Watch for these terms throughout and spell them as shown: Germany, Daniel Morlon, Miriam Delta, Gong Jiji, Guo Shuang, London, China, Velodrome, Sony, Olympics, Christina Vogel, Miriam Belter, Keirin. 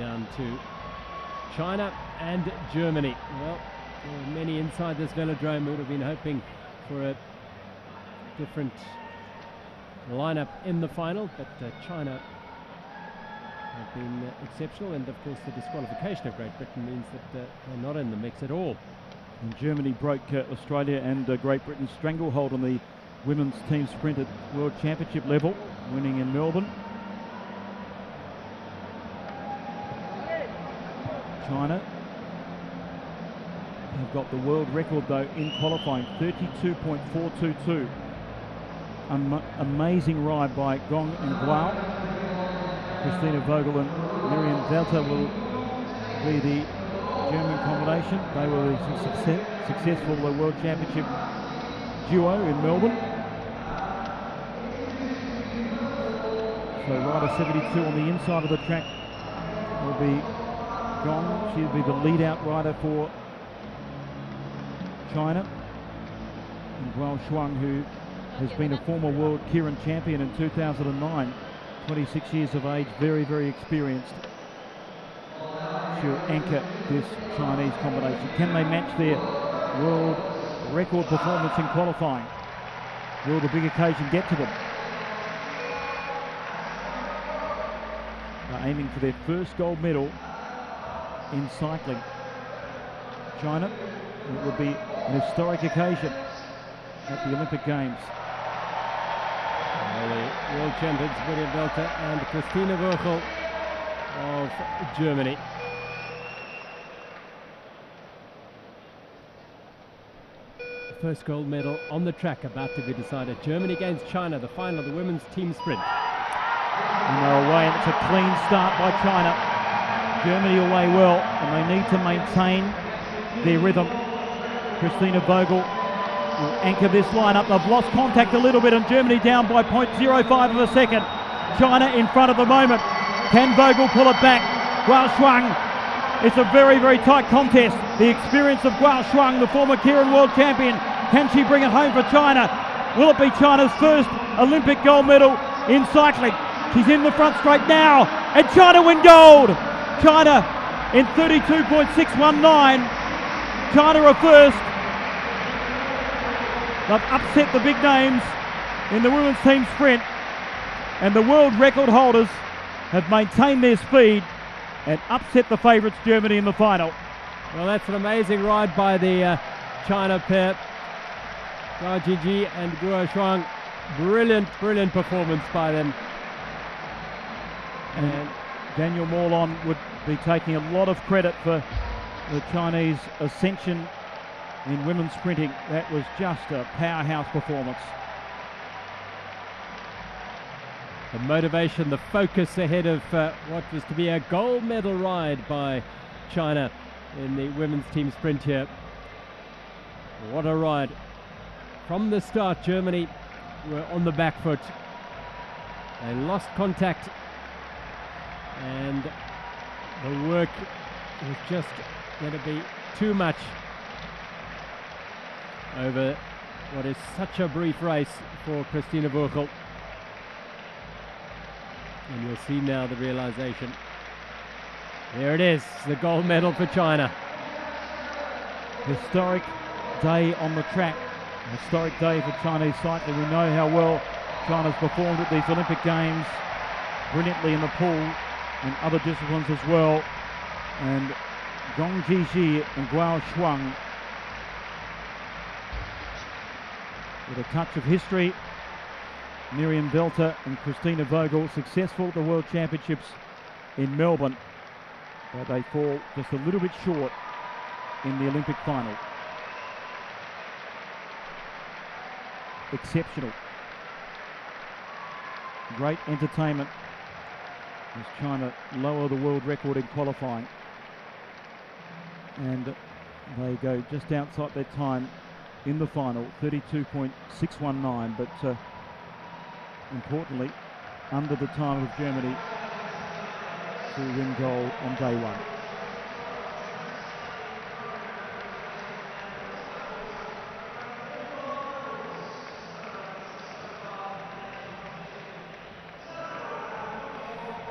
down to China and Germany. Well, there were many inside this velodrome who would have been hoping for a different lineup in the final, but China have been exceptional, and of course the disqualification of Great Britain means that they're not in the mix at all. And Germany broke Australia and Great Britain's stranglehold on the women's team sprint at World Championship level, winning in Melbourne. China have got the world record though in qualifying, 32.422. Amazing ride by Gong and Guo. Christina Vogel and Miriam Delta will be the German combination. They were the successful World Championship duo in Melbourne. So rider 72 on the inside of the track will be Gong. She'll be the lead-out rider for China. And Guo Shuang, who has been a former world Keirin champion in 2009, 26 years of age, very, very experienced. She'll anchor this Chinese combination. Can they match their world record performance in qualifying? Will the big occasion get to them? They're aiming for their first gold medal in cycling. China, it will be an historic occasion at the Olympic Games. Well, the world champions Miriam Belter and Christina Vogel of Germany. The first gold medal on the track about to be decided. Germany against China, the final of the women's team sprint. And they're away, and it's a clean start by China. Germany away well, and they need to maintain their rhythm. Christina Vogel will anchor this lineup. They've lost contact a little bit, and Germany down by 0.05 of a second. China in front at the moment. Can Vogel pull it back? Guo Shuang. It's a very, very tight contest. The experience of Guo Shuang, the former Keirin world champion. Can she bring it home for China? Will it be China's first Olympic gold medal in cycling? She's in the front straight now, and China win gold. China in 32.619. China are first. They've upset the big names in the women's team sprint, and the world record holders have maintained their speed and upset the favourites Germany in the final. Well, that's an amazing ride by the China pair, Gong Jiji and Guo Shuang. Brilliant, brilliant performance by them. And Daniel Morlon would be taking a lot of credit for the Chinese ascension in women's sprinting. That was just a powerhouse performance. The motivation, the focus ahead of what was to be a gold medal ride by China in the women's team sprint here. What a ride. From the start, Germany were on the back foot. They lost contact, and the work was just going to be too much over what is such a brief race for Christina Vogel. And you'll see now the realization. There it is, the gold medal for China. Historic day on the track. Historic day for Chinese cycling. We know how well China's performed at these Olympic Games, brilliantly in the pool and other disciplines as well. And Gong Jiji and Guo Shuang, with a touch of history, Miriam Belter and Christina Vogel, successful at the World Championships in Melbourne, but they fall just a little bit short in the Olympic final. Exceptional. Great entertainment as China lower the world record in qualifying, and they go just outside their time in the final, 32.619, but importantly under the time of Germany to win gold on day one.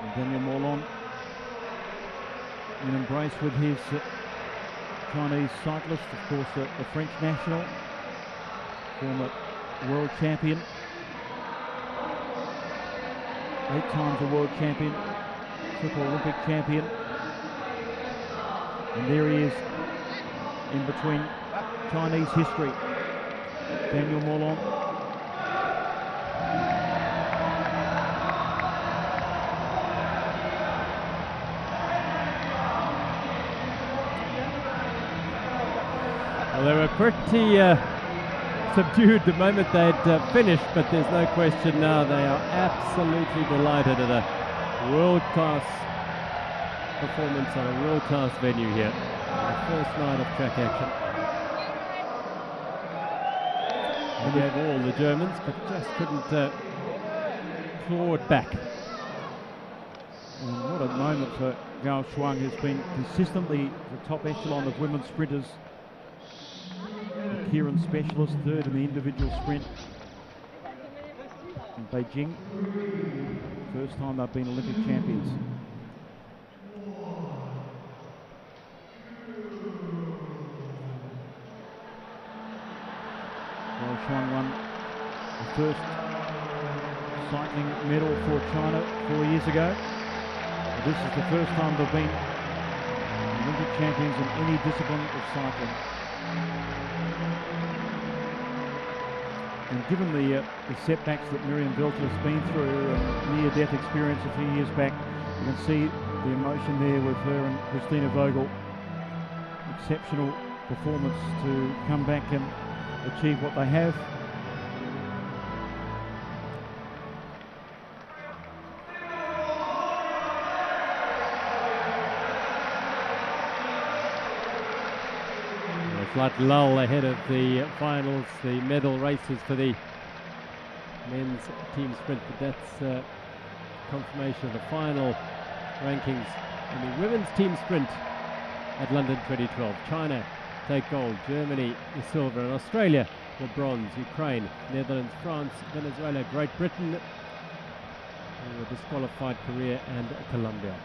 And Daniel Morlon in embrace with his Chinese cyclist, of course a French national, former world champion, 8 times a world champion, triple Olympic champion, and there he is in between Chinese history, Daniel Morlon. Well, they were pretty subdued the moment they'd finished, but there's no question now they are absolutely delighted at a world-class performance on a world-class venue here. The first line of track action. They gave all the Germans, but just couldn't claw it back. And what a moment for Guo Shuang, who's been consistently the top echelon of women's sprinters. The Kieran specialist, third in the individual sprint in Beijing. First time they've been Olympic champions. Shuang won the first cycling medal for China 4 years ago. This is the first time they've been Olympic champions in any discipline of cycling. And given the setbacks that Miriam Belter has been through, a near-death experience a few years back, you can see the emotion there with her and Christina Vogel. Exceptional performance to come back and achieve what they have. A slight lull ahead of the finals, the medal races for the men's team sprint, but that's confirmation of the final rankings in the women's team sprint at London 2012. China take gold, Germany the silver, and Australia the bronze, Ukraine, Netherlands, France, Venezuela, Great Britain, and the disqualified Korea and Colombia.